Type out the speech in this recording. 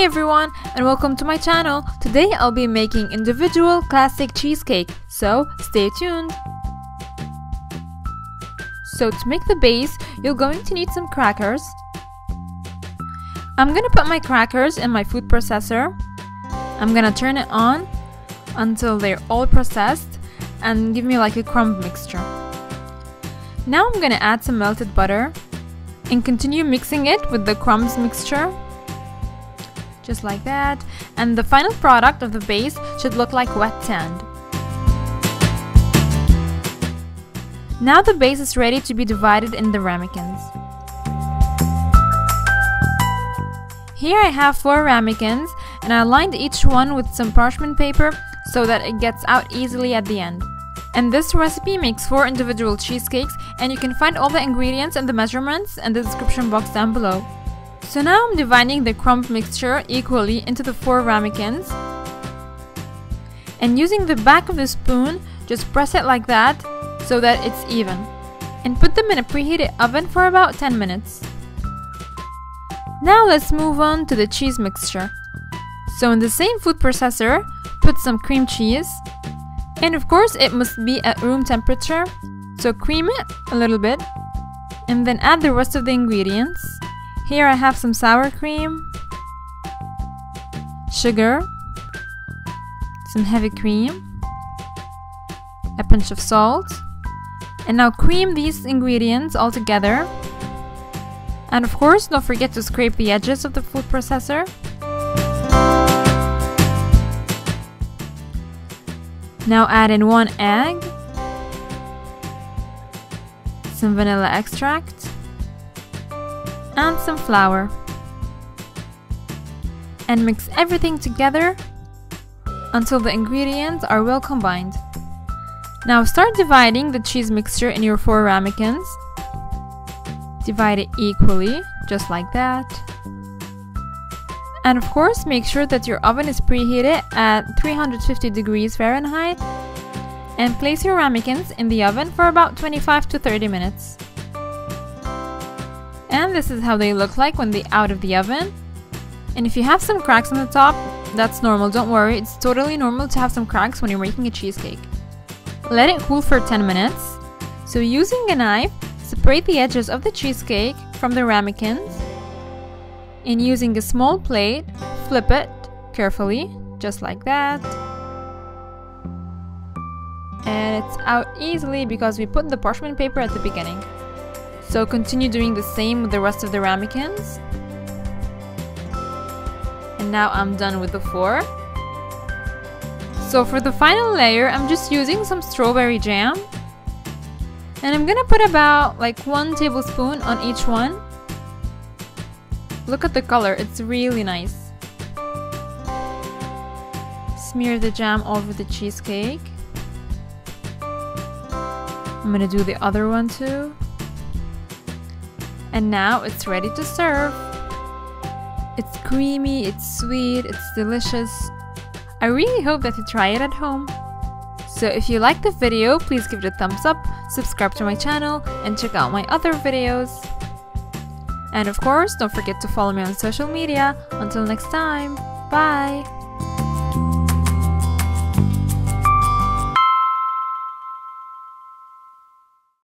Hey everyone and welcome to my channel. Today I'll be making individual classic cheesecake, so stay tuned. So to make the base, you're going to need some crackers. I'm gonna put my crackers in my food processor. I'm gonna turn it on until they're all processed and give me like a crumb mixture. Now I'm gonna add some melted butter and continue mixing it with the crumbs mixture, just like that, and the final product of the base should look like wet sand. Now the base is ready to be divided in the ramekins. Here I have 4 ramekins and I lined each one with some parchment paper so that it gets out easily at the end. And this recipe makes 4 individual cheesecakes, and you can find all the ingredients and the measurements in the description box down below. So now I'm dividing the crumb mixture equally into the 4 ramekins, and using the back of the spoon just press it like that so that it's even, and put them in a preheated oven for about 10 minutes. Now let's move on to the cheese mixture. So in the same food processor, put some cream cheese, and of course it must be at room temperature, so cream it a little bit and then add the rest of the ingredients. Here I have some sour cream, sugar, some heavy cream, a pinch of salt, and now cream these ingredients all together. And of course, don't forget to scrape the edges of the food processor. Now add in 1 egg, some vanilla extract, and some flour, and mix everything together until the ingredients are well combined. Now start dividing the cheese mixture in your 4 ramekins. Divide it equally, just like that, and of course make sure that your oven is preheated at 350 degrees Fahrenheit, and place your ramekins in the oven for about 25 to 30 minutes. And this is how they look like when they're out of the oven. And if you have some cracks on the top, that's normal, don't worry, it's totally normal to have some cracks when you're making a cheesecake. Let it cool for 10 minutes. So using a knife, separate the edges of the cheesecake from the ramekins. And using a small plate, flip it carefully, just like that. And it's out easily because we put the parchment paper at the beginning. So continue doing the same with the rest of the ramekins. And now I'm done with the 4. So for the final layer, I'm just using some strawberry jam. And I'm gonna put about like 1 tablespoon on each one. Look at the color, it's really nice. Smear the jam over the cheesecake. I'm gonna do the other one too. And now it's ready to serve. It's creamy, it's sweet, it's delicious. I really hope that you try it at home. So if you liked the video, please give it a thumbs up, subscribe to my channel, and check out my other videos. And of course, don't forget to follow me on social media. Until next time, bye!